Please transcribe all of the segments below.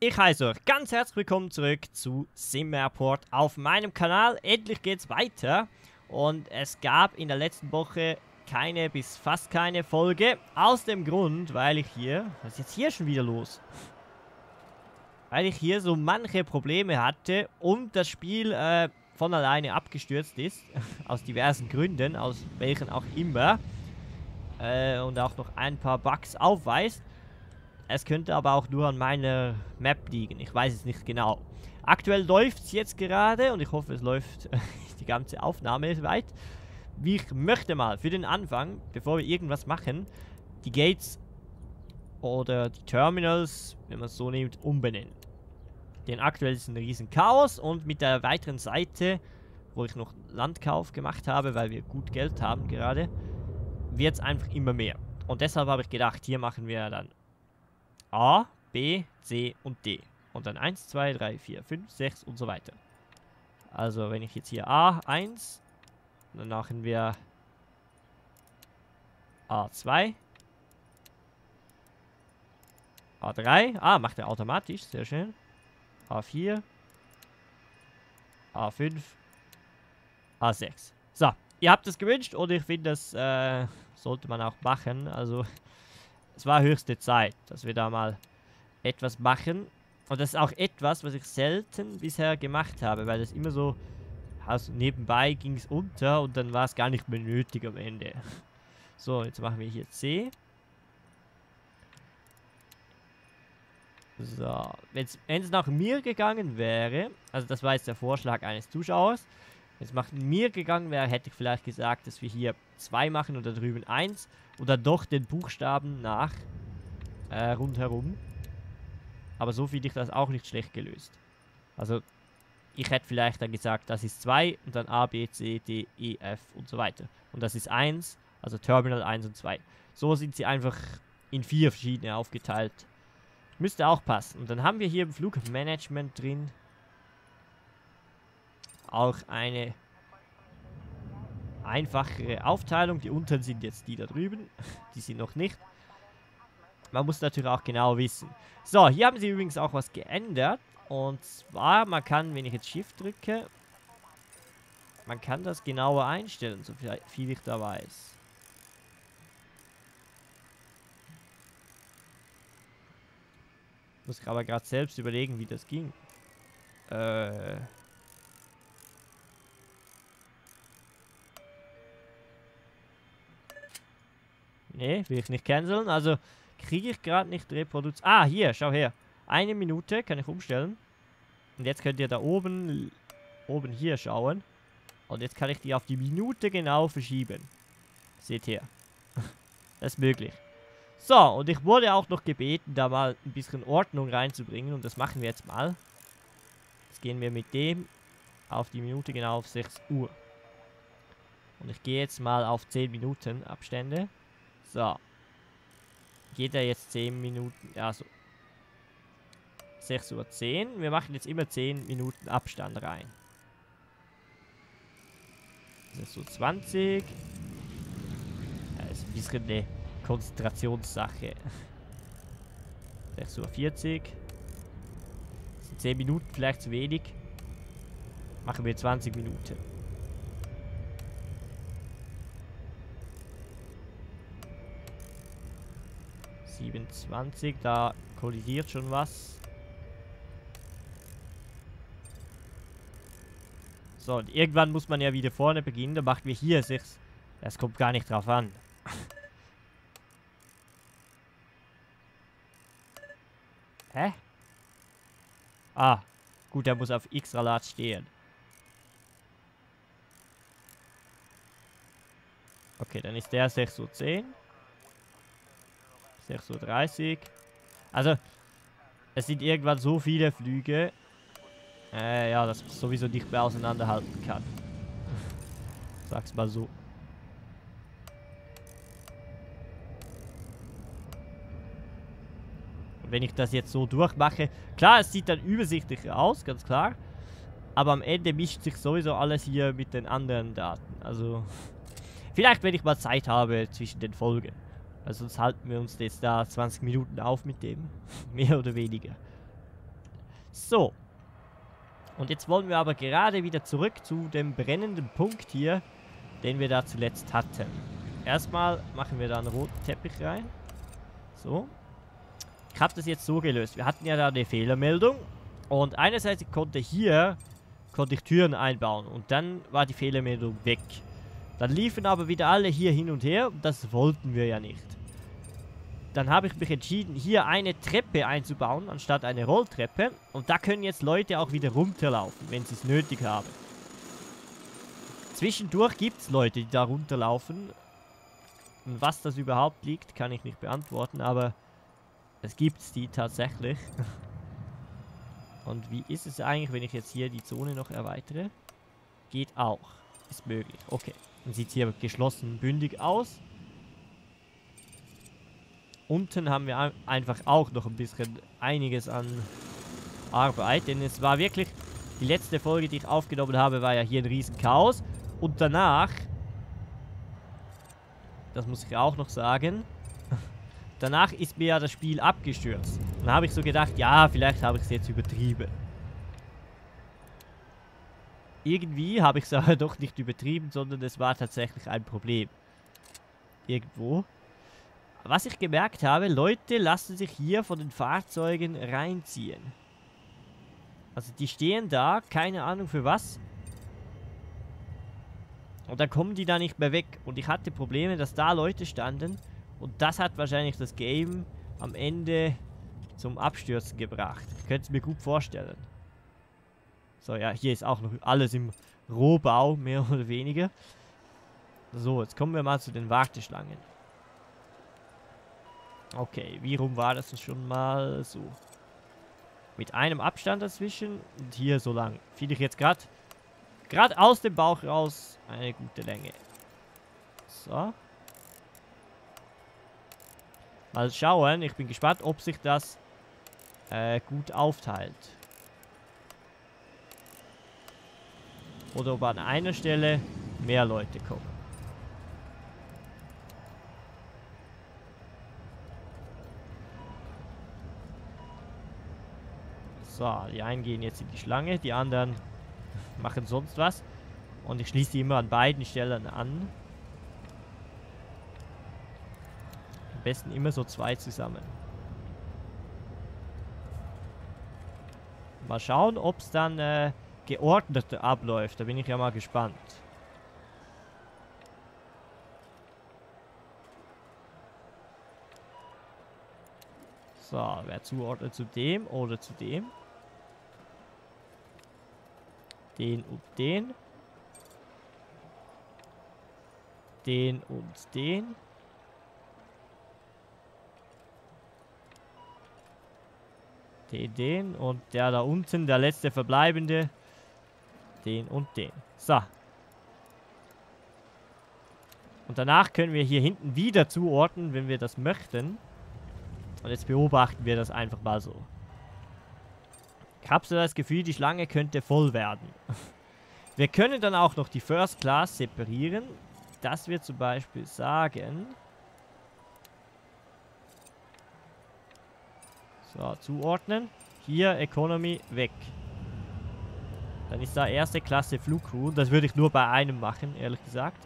Ich heiße euch ganz herzlich willkommen zurück zu SimAirport auf meinem Kanal. Endlich geht's weiter und es gab in der letzten Woche keine bis fast keine Folge. Aus dem Grund, weil ich hier... Was ist jetzt hier schon wieder los? Weil ich hier so manche Probleme hatte und das Spiel von alleine abgestürzt ist. Aus diversen Gründen, aus welchen auch immer. Und auch noch ein paar Bugs aufweist. Es könnte aber auch nur an meiner Map liegen. Ich weiß es nicht genau. Aktuell läuft es jetzt gerade und ich hoffe, es läuft die ganze Aufnahme ist weit. Ich möchte mal für den Anfang, bevor wir irgendwas machen, die Gates oder die Terminals, wenn man es so nimmt, umbenennen. Denn aktuell ist ein riesen Chaos und mit der weiteren Seite, wo ich noch Landkauf gemacht habe, weil wir gut Geld haben gerade, wird es einfach immer mehr. Und deshalb habe ich gedacht, hier machen wir dann A, B, C und D. Und dann 1, 2, 3, 4, 5, 6 und so weiter. Also wenn ich jetzt hier A, 1, dann machen wir A, 2, A, 3. Ah, macht er automatisch, sehr schön. A, 4, A, 5, A, 6. So, ihr habt es gewünscht und ich finde, das sollte man auch machen, also... Es war höchste Zeit, dass wir da mal etwas machen. Und das ist auch etwas, was ich selten bisher gemacht habe, weil das immer so, also nebenbei ging es unter und dann war es gar nicht mehr nötig am Ende. So, jetzt machen wir hier C. So, wenn es nach mir gegangen wäre, also das war jetzt der Vorschlag eines Zuschauers, wenn es nach mir gegangen wäre, hätte ich vielleicht gesagt, dass wir hier 2 machen und da drüben 1. Oder doch den Buchstaben nach rundherum. Aber so finde ich das auch nicht schlecht gelöst. Also, ich hätte vielleicht dann gesagt, das ist 2 und dann A, B, C, D, E, F und so weiter. Und das ist 1, also Terminal 1 und 2. So sind sie einfach in 4 verschiedene aufgeteilt. Müsste auch passen. Und dann haben wir hier im Flugmanagement drin auch eine einfachere Aufteilung. Die unteren sind jetzt die da drüben. Die sind noch nicht. Man muss natürlich auch genau wissen. So, hier haben sie übrigens auch was geändert. Und zwar, man kann, wenn ich jetzt Shift drücke, man kann das genauer einstellen, so viel ich da weiß. Muss ich aber gerade selbst überlegen, wie das ging. Ne, will ich nicht canceln. Also kriege ich gerade nicht reproduziert. Ah, hier, schau her. 1 Minute kann ich umstellen. Und jetzt könnt ihr da oben hier schauen. Und jetzt kann ich die auf die Minute genau verschieben. Seht ihr. Das ist möglich. So, und ich wurde auch noch gebeten, da mal ein bisschen Ordnung reinzubringen. Und das machen wir jetzt mal. Jetzt gehen wir mit dem auf die Minute genau auf 6 Uhr. Und ich gehe jetzt mal auf 10 Minuten Abstände. So. Geht er jetzt 10 Minuten. Also 6:10 Uhr. Wir machen jetzt immer 10 Minuten Abstand rein. 6:20 Uhr. Das ist ein bisschen eine Konzentrationssache. 6:40 Uhr. Das sind 10 Minuten vielleicht zu wenig. Machen wir 20 Minuten. Da kollidiert schon was. So, und irgendwann muss man ja wieder vorne beginnen. Da machen wir hier 6. Das kommt gar nicht drauf an. Hä? Ah, gut, er muss auf extra large stehen. Okay, dann ist der 6:10 Uhr. 6:30 Uhr. Also, es sind irgendwann so viele Flüge, ja, dass man sowieso nicht mehr auseinanderhalten kann. Sag's mal so. Und wenn ich das jetzt so durchmache, klar, es sieht dann übersichtlicher aus, ganz klar. Aber am Ende mischt sich sowieso alles hier mit den anderen Daten. Also, vielleicht, wenn ich mal Zeit habe zwischen den Folgen. Weil sonst halten wir uns jetzt da 20 Minuten auf mit dem. Mehr oder weniger. So. Und jetzt wollen wir aber gerade wieder zurück zu dem brennenden Punkt hier, den wir da zuletzt hatten. Erstmal machen wir da einen roten Teppich rein. So. Ich habe das jetzt so gelöst. Wir hatten ja da eine Fehlermeldung. Und einerseits konnte ich Türen einbauen. Und dann war die Fehlermeldung weg. Dann liefen aber wieder alle hier hin und her. Und das wollten wir ja nicht. Dann habe ich mich entschieden, hier eine Treppe einzubauen, anstatt eine Rolltreppe. Und da können jetzt Leute auch wieder runterlaufen, wenn sie es nötig haben. Zwischendurch gibt es Leute, die da runterlaufen. Und was das überhaupt liegt, kann ich nicht beantworten, aber es gibt die tatsächlich. Und wie ist es eigentlich, wenn ich jetzt hier die Zone noch erweitere? Geht auch. Ist möglich. Okay. Dann sieht es hier geschlossen bündig aus. Unten haben wir einfach auch noch ein bisschen einiges an Arbeit, denn es war wirklich, die letzte Folge, die ich aufgenommen habe, war ja hier ein riesen Chaos. Und danach, das muss ich auch noch sagen, danach ist mir ja das Spiel abgestürzt. Und dann habe ich so gedacht, ja, vielleicht habe ich es jetzt übertrieben. Irgendwie habe ich es aber doch nicht übertrieben, sondern es war tatsächlich ein Problem. Irgendwo. Was ich gemerkt habe, Leute lassen sich hier von den Fahrzeugen reinziehen. Also die stehen da, keine Ahnung für was. Und dann kommen die da nicht mehr weg. Und ich hatte Probleme, dass da Leute standen. Und das hat wahrscheinlich das Game am Ende zum Abstürzen gebracht. Ich könnte es mir gut vorstellen. So, ja, hier ist auch noch alles im Rohbau, mehr oder weniger. So, jetzt kommen wir mal zu den Warteschlangen. Okay, wie rum war das schon mal so? Mit einem Abstand dazwischen und hier so lang. Finde ich jetzt gerade aus dem Bauch raus eine gute Länge. So. Mal schauen, ich bin gespannt, ob sich das gut aufteilt. Oder ob an einer Stelle mehr Leute kommen. So, die einen gehen jetzt in die Schlange, die anderen machen sonst was. Und ich schließe die immer an beiden Stellen an. Am besten immer so zwei zusammen. Mal schauen, ob es dann geordnet abläuft. Da bin ich ja mal gespannt. So, wer zuordnet zu dem oder zu dem? Den und den. Den und den. Den und der da unten, der letzte verbleibende. Den und den. So. Und danach können wir hier hinten wieder zuordnen, wenn wir das möchten. Und jetzt beobachten wir das einfach mal so. Ich habe so das Gefühl, die Schlange könnte voll werden. Wir können dann auch noch die First Class separieren, dass wir zum Beispiel sagen... So, zuordnen. Hier, Economy, weg. Dann ist da erste Klasse Flugcrew. Das würde ich nur bei einem machen, ehrlich gesagt.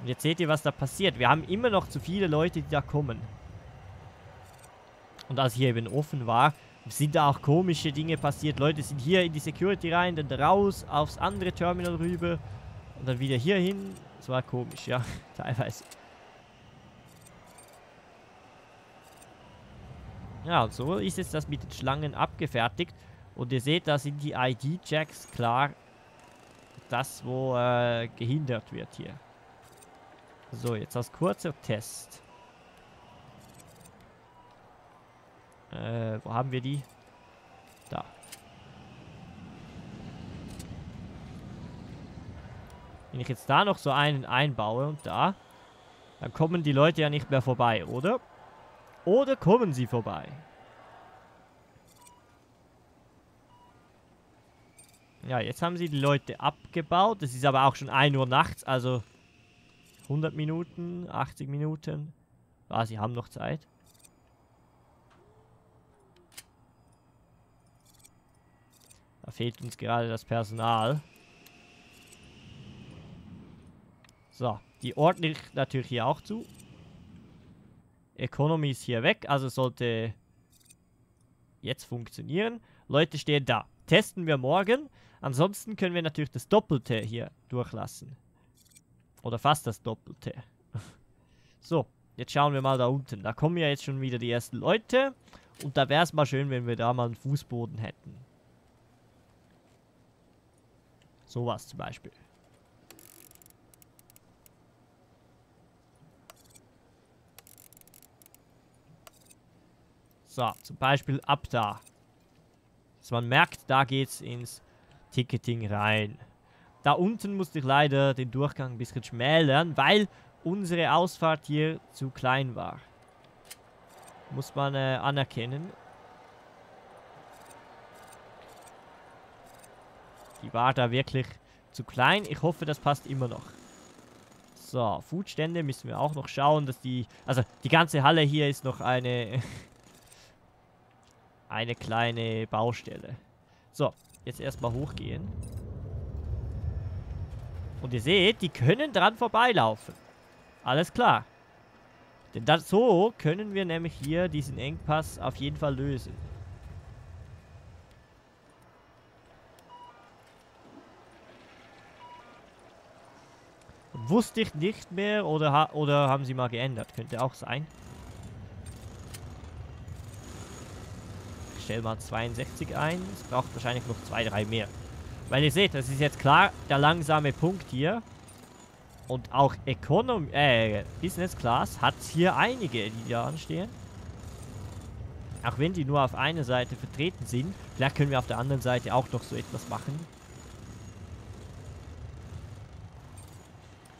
Und jetzt seht ihr, was da passiert. Wir haben immer noch zu viele Leute, die da kommen. Und als hier eben offen war, sind da auch komische Dinge passiert. Leute sind hier in die Security rein, dann raus, aufs andere Terminal rüber und dann wieder hier hin. Das war komisch, ja, teilweise. Ja, und so ist jetzt das mit den Schlangen abgefertigt. Und ihr seht, da sind die ID-Checks klar, das, wo gehindert wird hier. So, jetzt als kurzer Test. Wo haben wir die? Da. Wenn ich jetzt da noch so einen einbaue und da, dann kommen die Leute ja nicht mehr vorbei, oder? Oder kommen sie vorbei? Ja, jetzt haben sie die Leute abgebaut. Es ist aber auch schon 1 Uhr nachts, also 100 Minuten, 80 Minuten. Ah, sie haben noch Zeit. Da fehlt uns gerade das Personal. So, die ordne ich natürlich hier auch zu. Economy ist hier weg, also sollte jetzt funktionieren. Leute stehen da. Testen wir morgen. Ansonsten können wir natürlich das Doppelte hier durchlassen. Oder fast das Doppelte. So, jetzt schauen wir mal da unten. Da kommen ja jetzt schon wieder die ersten Leute. Und da wäre es mal schön, wenn wir da mal einen Fußboden hätten. Sowas zum Beispiel. So, zum Beispiel ab da. Dass man merkt, da geht's ins Ticketing rein. Da unten musste ich leider den Durchgang ein bisschen schmälern, weil unsere Ausfahrt hier zu klein war. Muss man anerkennen. Die war da wirklich zu klein. Ich hoffe, das passt immer noch. So, Foodstände müssen wir auch noch schauen, dass die... Also, die ganze Halle hier ist noch eine... eine kleine Baustelle. So, jetzt erstmal hochgehen. Und ihr seht, die können dran vorbeilaufen. Alles klar. Denn das, so können wir nämlich hier diesen Engpass auf jeden Fall lösen. Wusste ich nicht mehr oder haben sie mal geändert. Könnte auch sein. Ich stelle mal 62 ein. Es braucht wahrscheinlich noch 2, 3 mehr. Weil ihr seht, das ist jetzt klar der langsame Punkt hier. Und auch Economy, Business Class hat hier einige, die da anstehen. Auch wenn die nur auf einer Seite vertreten sind. Vielleicht können wir auf der anderen Seite auch noch so etwas machen.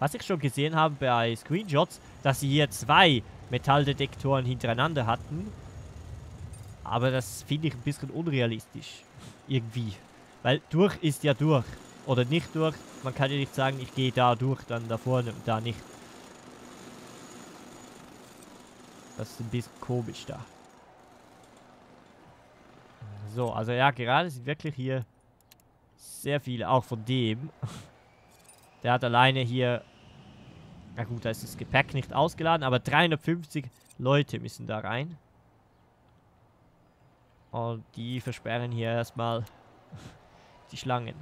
Was ich schon gesehen habe bei Screenshots, dass sie hier 2 Metalldetektoren hintereinander hatten. Aber das finde ich ein bisschen unrealistisch. Irgendwie. Weil durch ist ja durch. Oder nicht durch. Man kann ja nicht sagen, ich gehe da durch, dann da vorne und da nicht. Das ist ein bisschen komisch da. So, also ja, gerade sind wirklich hier sehr viele. Auch von dem. Der hat alleine hier... Na gut, da ist das Gepäck nicht ausgeladen. Aber 350 Leute müssen da rein. Und die versperren hier erstmal die Schlangen.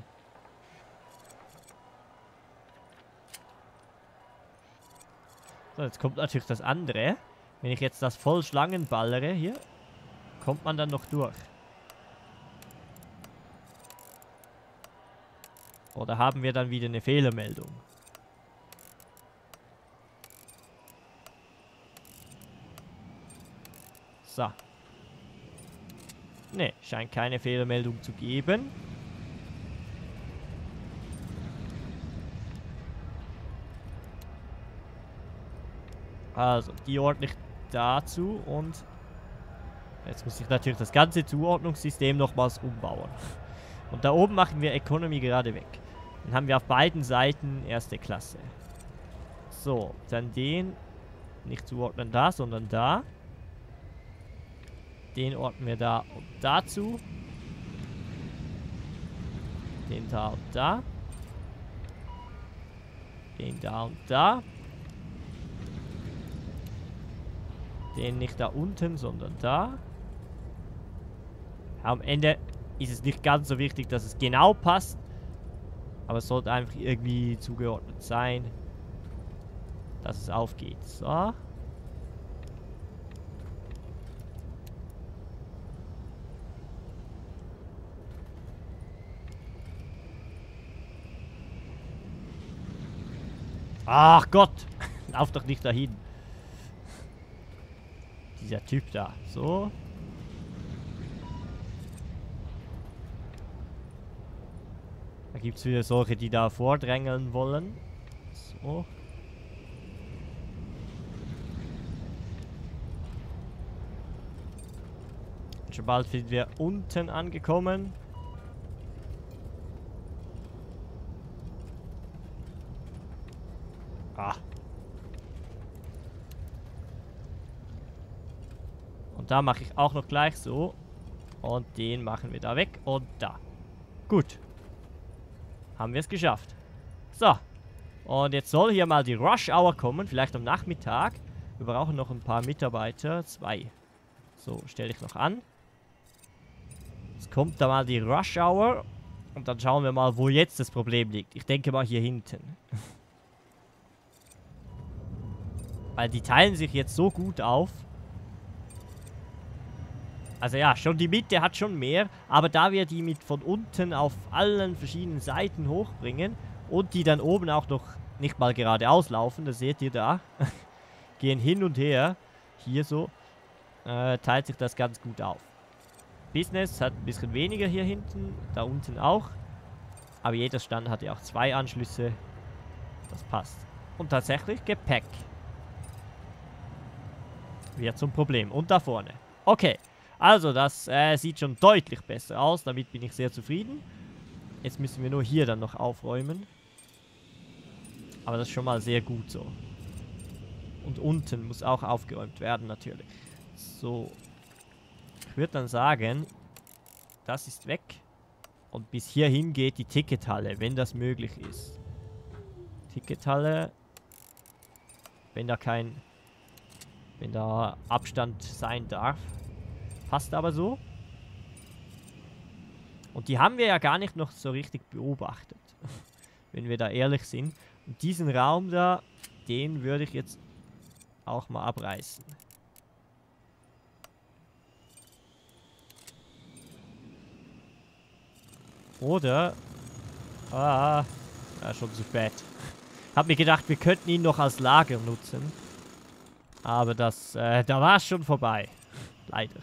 So, jetzt kommt natürlich das andere. Wenn ich jetzt das voll Schlangen ballere hier, kommt man dann noch durch. Oder haben wir dann wieder eine Fehlermeldung? So. Ne, scheint keine Fehlermeldung zu geben. Also, die ordne ich dazu und jetzt muss ich natürlich das ganze Zuordnungssystem nochmals umbauen. Und da oben machen wir Economy gerade weg. Dann haben wir auf beiden Seiten erste Klasse. So, dann den nicht zuordnen da, sondern da. Den ordnen wir da und dazu. Den da und da. Den da und da. Den nicht da unten, sondern da. Am Ende ist es nicht ganz so wichtig, dass es genau passt. Aber es sollte einfach irgendwie zugeordnet sein, dass es aufgeht. So. Ach Gott, lauf doch nicht dahin. Dieser Typ da, so. Da gibt es wieder solche, die da vordrängeln wollen. So. Und schon bald sind wir unten angekommen. Da mache ich auch noch gleich so. Und den machen wir da weg und da. Gut. Haben wir es geschafft. So. Und jetzt soll hier mal die Rush Hour kommen. Vielleicht am Nachmittag. Wir brauchen noch ein paar Mitarbeiter. 2. So, stelle ich noch an. Jetzt kommt da mal die Rush Hour. Und dann schauen wir mal, wo jetzt das Problem liegt. Ich denke mal hier hinten. Weil die teilen sich jetzt so gut auf. Also ja, schon die Mitte hat schon mehr. Aber da wir die mit von unten auf allen verschiedenen Seiten hochbringen und die dann oben auch noch nicht mal geradeaus laufen, das seht ihr da, gehen hin und her, hier so, teilt sich das ganz gut auf. Business hat ein bisschen weniger hier hinten, da unten auch. Aber jeder Stand hat ja auch 2 Anschlüsse. Das passt. Und tatsächlich Gepäck wird zum Problem. Und da vorne. Okay. Also, das sieht schon deutlich besser aus. Damit bin ich sehr zufrieden. Jetzt müssen wir nur hier dann noch aufräumen. Aber das ist schon mal sehr gut so. Und unten muss auch aufgeräumt werden, natürlich. So. Ich würde dann sagen, das ist weg. Und bis hierhin geht die Tickethalle, wenn das möglich ist. Tickethalle. Wenn da Abstand sein darf. Passt aber so. Und die haben wir ja gar nicht noch so richtig beobachtet. Wenn wir da ehrlich sind. Und diesen Raum da, den würde ich jetzt auch mal abreißen. Oder... Ah, ja, schon zu spät. Hab mir gedacht, wir könnten ihn noch als Lager nutzen. Aber das... da war es schon vorbei. Leider.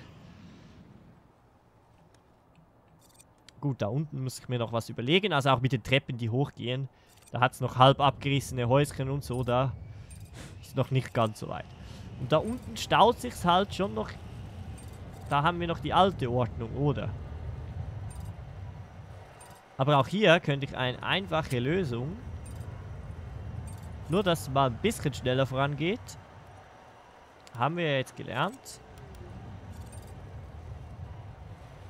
Gut, da unten muss ich mir noch was überlegen. Also auch mit den Treppen, die hochgehen. Da hat es noch halb abgerissene Häuschen und so. Da ist noch nicht ganz so weit. Und da unten staut sich's halt schon noch. Da haben wir noch die alte Ordnung, oder? Aber auch hier könnte ich eine einfache Lösung. Nur, dass es mal ein bisschen schneller vorangeht. Haben wir jetzt gelernt.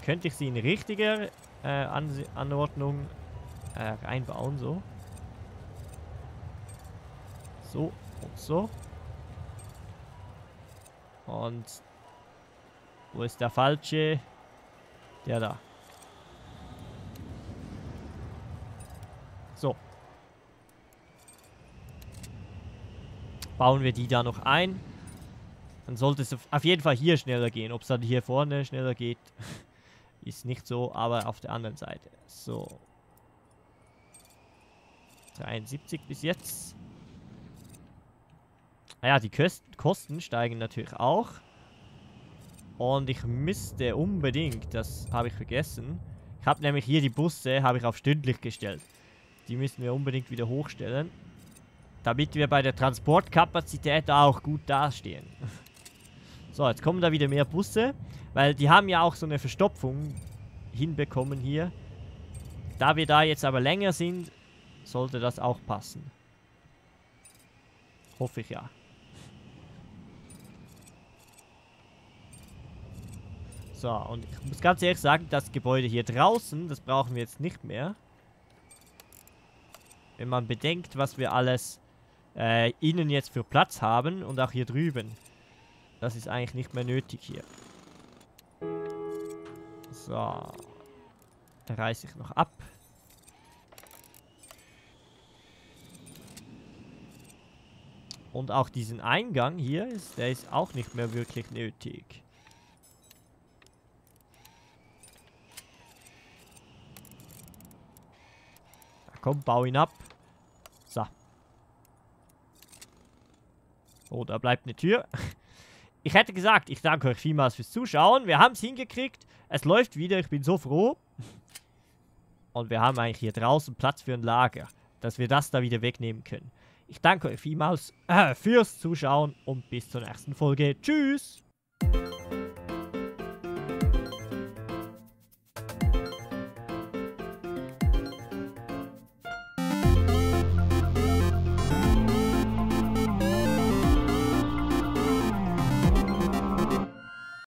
Könnte ich sie in richtiger Anordnung einbauen, so. So und so. Und wo ist der falsche? Der da. So. Bauen wir die da noch ein. Dann sollte es auf jeden Fall hier schneller gehen. Ob es dann hier vorne schneller geht, ist nicht so, aber auf der anderen Seite. So. 73 bis jetzt. Naja, die Kosten steigen natürlich auch. Und ich müsste unbedingt, das habe ich vergessen, ich habe nämlich hier die Busse, habe ich auf stündlich gestellt. Die müssen wir unbedingt wieder hochstellen, damit wir bei der Transportkapazität auch gut dastehen. So, jetzt kommen da wieder mehr Busse, weil die haben ja auch so eine Verstopfung hinbekommen hier. Da wir da jetzt aber länger sind, sollte das auch passen. Hoffe ich ja. So, und ich muss ganz ehrlich sagen, das Gebäude hier draußen, das brauchen wir jetzt nicht mehr. Wenn man bedenkt, was wir alles innen jetzt für Platz haben und auch hier drüben. Das ist eigentlich nicht mehr nötig hier. So. Da reiße ich noch ab. Und auch diesen Eingang hier, der ist auch nicht mehr wirklich nötig. Na komm, bau ihn ab. So. Oh, da bleibt eine Tür. Ich hätte gesagt, ich danke euch vielmals fürs Zuschauen. Wir haben es hingekriegt. Es läuft wieder. Ich bin so froh. Und wir haben eigentlich hier draußen Platz für ein Lager, dass wir das da wieder wegnehmen können. Ich danke euch vielmals fürs Zuschauen und bis zur nächsten Folge. Tschüss!